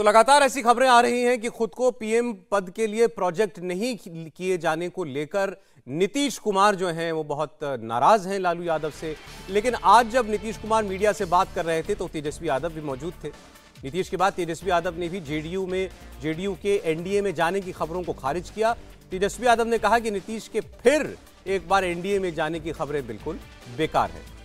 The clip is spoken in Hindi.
तो लगातार ऐसी खबरें आ रही हैं कि खुद को पीएम पद के लिए प्रोजेक्ट नहीं किए जाने को लेकर नीतीश कुमार जो हैं वो बहुत नाराज हैं लालू यादव से। लेकिन आज जब नीतीश कुमार मीडिया से बात कर रहे थे तो तेजस्वी यादव भी मौजूद थे। नीतीश के बाद तेजस्वी यादव ने भी जेडीयू के एनडीए में जाने की खबरों को खारिज किया। तेजस्वी यादव ने कहा कि नीतीश के फिर एक बार एनडीए में जाने की खबरें बिल्कुल बेकार हैं।